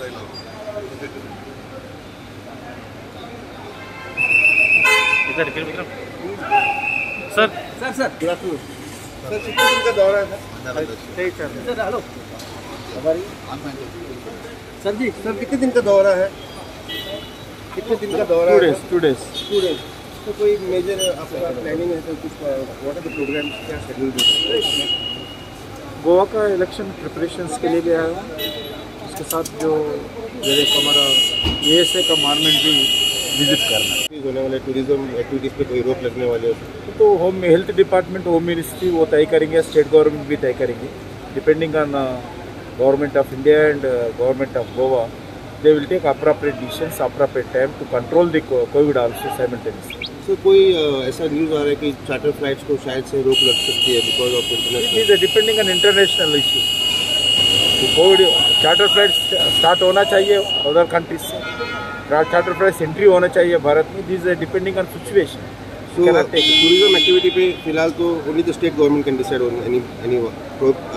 इधर Vikram sir sir sir good afternoon sir, Chitrakoot का दौरा है सर। ठीक सर, सर हेलो, हमारी सर जी, सर कितने दिन का दौरा है? कितने दिन का दौरा? Two days. तो कोई मेजर आपका प्लानिंग है? तो कुछ व्हाट आर द प्रोग्राम, क्या शेड्यूल है? गोवा का इलेक्शन प्रिपरेशंस के लिए गया है, उसके साथ जो मेरे हमारा एएसए का मानमेंट भी विजिट करना है। होने वाले टूरिज्म एक्टिविटीज़ पे कोई रोक लगने वाले हो तो home health department, home ministry वो तय करेंगे, स्टेट गवर्नमेंट भी तय करेंगे, depending on government of India and government of Goa, they will take appropriate decisions, appropriate time to control the COVID also simultaneously. So कोई ऐसा न्यूज़ आ रहा है कि चार्टर फ्लाइट्स को शायद से रोक लग सकती है because of international? It is depending on international issue. तो कोविड चार्टर फ्लाइट्स स्टार्ट होना चाहिए अदर कंट्रीज से, चार्टर फ्लाइट्स एंट्री होना चाहिए भारत में, this is depending on situation. So tourism activity पे फिलहाल तो only the state government can decide on any one.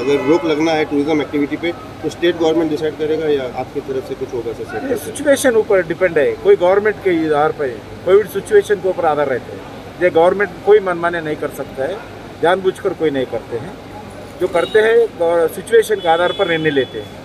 अगर रोक लगना है टूरिज्म एक्टिविटी पे तो स्टेट गवर्नमेंट डिसाइड करेगा या आपकी तरफ से कुछ होगा? सर सिचुएशन ऊपर डिपेंड है, कोई गवर्नमेंट के आधार पर, कोविड सिचुएशन के ऊपर आधार रहते हैं. ये गवर्नमेंट कोई मनमाने नहीं कर सकता है, जानबूझकर कोई नहीं करते हैं, जो करते हैं सिचुएशन के आधार पर निर्णय लेते हैं.